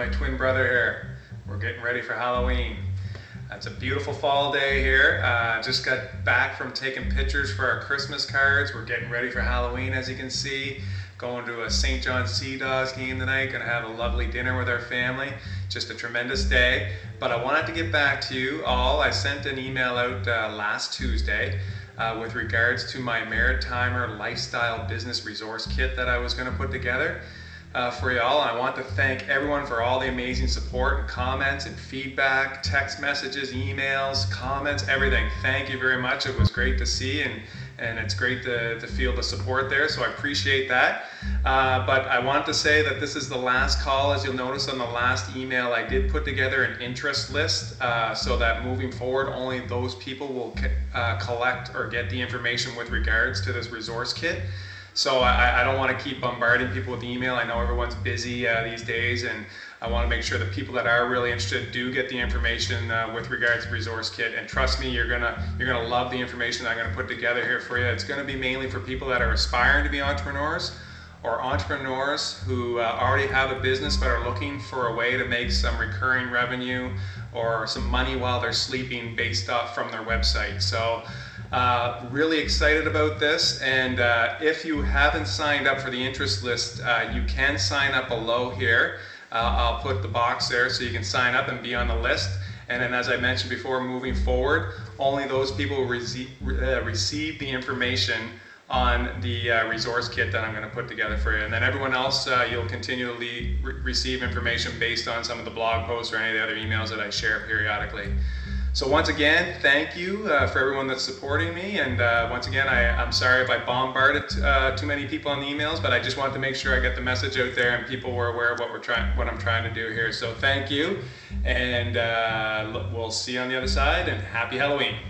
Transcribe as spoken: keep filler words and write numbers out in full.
my twin brother here. We're getting ready for Halloween. It's a beautiful fall day here. Uh, just got back from taking pictures for our Christmas cards. We're getting ready for Halloween, as you can see. Going to a Saint John's Sea Dogs game tonight. Gonna have a lovely dinner with our family. Just a tremendous day. But I wanted to get back to you all. I sent an email out uh, last Tuesday uh, with regards to my Maritimer Lifestyle Business Resource Kit that I was gonna put together. Uh, for y'all, I want to thank everyone for all the amazing support and comments and feedback, text messages, emails, comments, everything. Thank you very much. It was great to see, and and it's great to, to feel the support there, so I appreciate that. Uh, but I want to say that this is the last call. As you'll notice on the last email, I did put together an interest list uh, so that moving forward only those people will uh, collect or get the information with regards to this resource kit. So I, I don't want to keep bombarding people with email. I know everyone's busy uh, these days, and I want to make sure that people that are really interested do get the information uh, with regards to resource kit. And trust me, you're gonna you're gonna love the information that I'm gonna put together here for you. It's gonna be mainly for people that are aspiring to be entrepreneurs, or entrepreneurs who uh, already have a business but are looking for a way to make some recurring revenue or some money while they're sleeping, based off from their website. So. Uh, really excited about this, and uh, if you haven't signed up for the interest list, uh, you can sign up below here. Uh, I'll put the box there so you can sign up and be on the list. And then, as I mentioned before, moving forward, only those people who receive, uh, receive the information on the uh, resource kit that I'm going to put together for you. And then everyone else, uh, you'll continually re receive information based on some of the blog posts or any of the other emails that I share periodically. So once again, thank you uh, for everyone that's supporting me, and uh, once again, I, I'm sorry if I bombarded uh, too many people on the emails, but I just wanted to make sure I got the message out there and people were aware of what we're trying, what I'm trying to do here. So thank you, and uh, we'll see you on the other side, and happy Halloween.